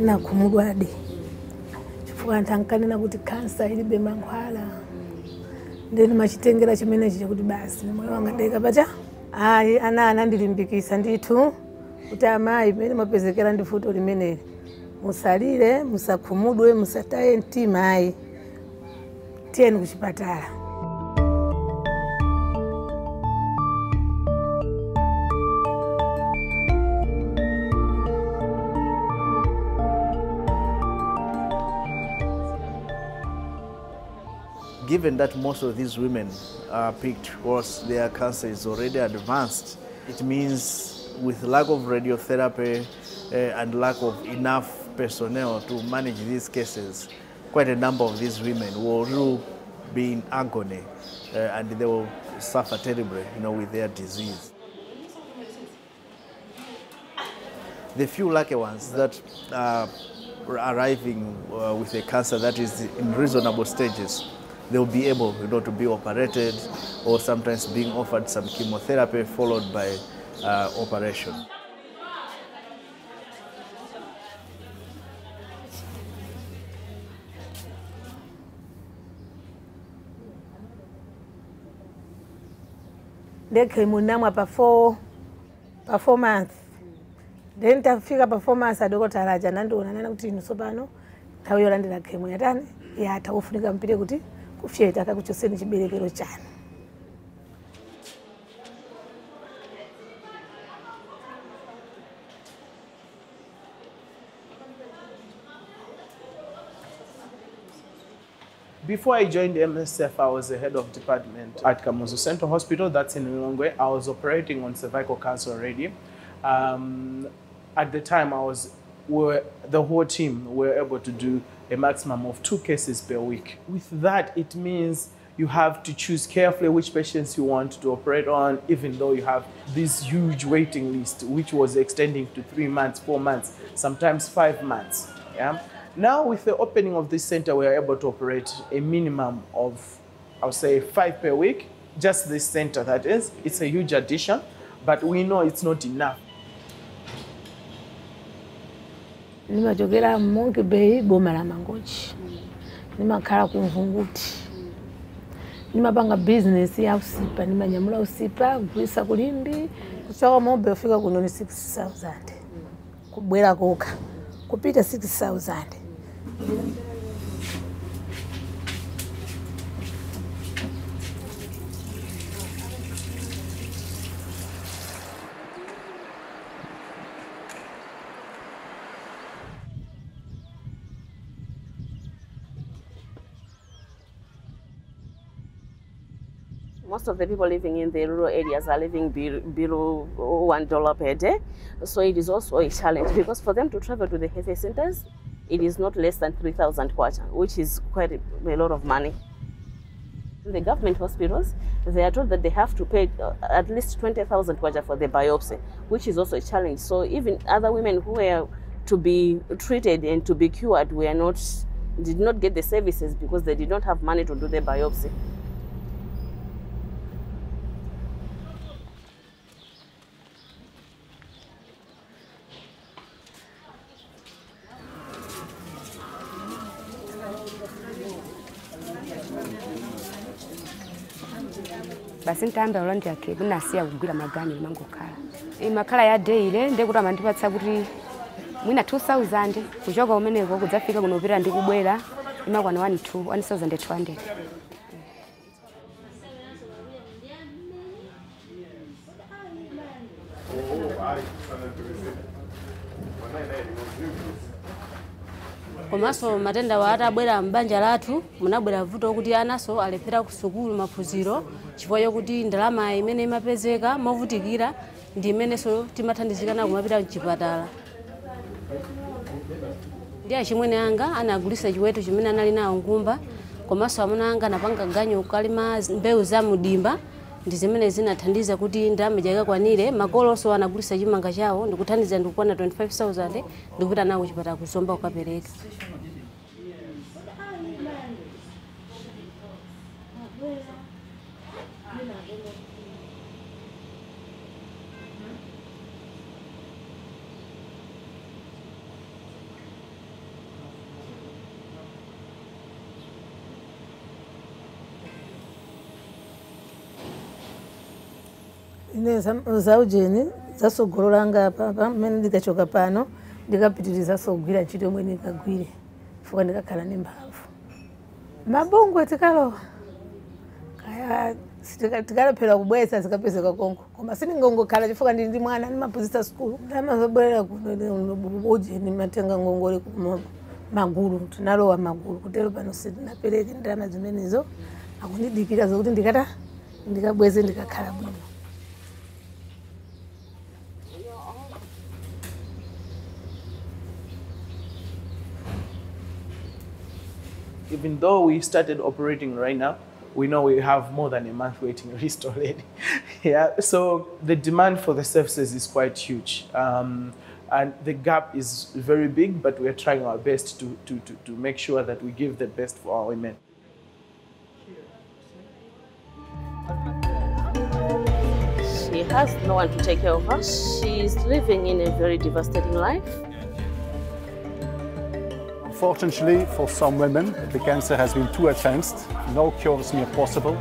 na kumulwadi chifuka ntankane na kuti cancer ili be mankwala ndeni machitengera chimene chicha kuti basi moyo wanga deka pacha ai ana anandilimbikisa nditu kuti amai mene mapezekera ndifuto limene musalire musakhumudwe musataye ntima ai tieni kuchipatala. Given that most of these women are picked whilst their cancer is already advanced, it means with lack of radiotherapy and lack of enough personnel to manage these cases, quite a number of these women will be in agony and they will suffer terribly, with their disease. The few lucky ones that arriving with a cancer that is in reasonable stages, they'll be able, to be operated, or sometimes being offered some chemotherapy followed by operation. They came in for 4 months. Then they figure for 4 months I don't have a Janando and I'm doing so bad. How you landed at Kemuatan? Yeah, I told you I'm pretty good. Before I joined MSF, I was the head of department at Kamuzu Central Hospital, that's in Lilongwe. I was operating on cervical cancer already. At the time, the whole team were able to do a maximum of 2 cases per week. With that, it means you have to choose carefully which patients you want to operate on, even though you have this huge waiting list, which was extending to 3 months, 4 months, sometimes 5 months. Yeah? Now, with the opening of this center, we are able to operate a minimum of, I would say, 5 per week, just this center, that is. It's a huge addition, but we know it's not enough. Nimajogera monke bei boma la mangochi. Nimakhala ku mvunguti. Nimabanga business ya usipa, nimanyamula usipa, kuisa kulimbi, kusawa mombe ufika kunoni 6,000. Kubwela koka. Kupita 6,000. Most of the people living in the rural areas are living below $1 per day. So it is also a challenge because for them to travel to the health centers, it is not less than 3,000 kwacha, which is quite a lot of money. In the government hospitals, they are told that they have to pay at least 20,000 kwacha for the biopsy, which is also a challenge. So even other women who were to be treated and to be cured did not get the services because they did not have money to do the biopsy. Basintamba olondia ke bunasiya kugula magani mangokala makala ya day ile ndekuta mandipatsa kuti mwina 2000 kuchoka umeneko kudzafika kunopira ndikubwera imakwana 1200. Komaso matenda waata bwera mbanja lathu munabwera vuto kuti anaso alepera kusukulu maphuziro chifukwa kuti ndalama imene imapezeka movutikira ndi imene so timathandizikana kumapita mchipatala. Ndiye chimwene anga anagulisa chiweto chimene anali nawo ngumba komaso amuna anga napanga ganyo ukalima mbewu za mudimba ndi zimene zinathandiza kuti ndalama jaka kwanire makoloso anagulisa chimanga chawo ndikuthandiza ndikukwana 25,000 ndikuta nawo kuchipatala kusomba ukapereka. nzaujeni zaso gorolanga papa mene ndikachoka pano ndikapitiriza so gwira chito mwe ndikagwire fuka ndikakhala nembavu mabongo tikalo kaya tikalophera kubwesa sikapezeka konko koma sindingongokhala chifuka ndi mwana ndimapozisa school ndamazoberera kuno ujeni matenga ngongole kumaguru tinalowa maguru kutero pano sitinapereke ndana zimenezo akundidikira zokuti ndikata ndikabweze ndikakhala bwino. Even though we started operating right now, we know we have more than a month waiting list already. Yeah, so the demand for the services is quite huge. And the gap is very big, but we are trying our best to make sure that we give the best for our women. She has no one to take care of her. She's living in a very devastating life. Fortunately for some women, the cancer has been too advanced, no cures near possible.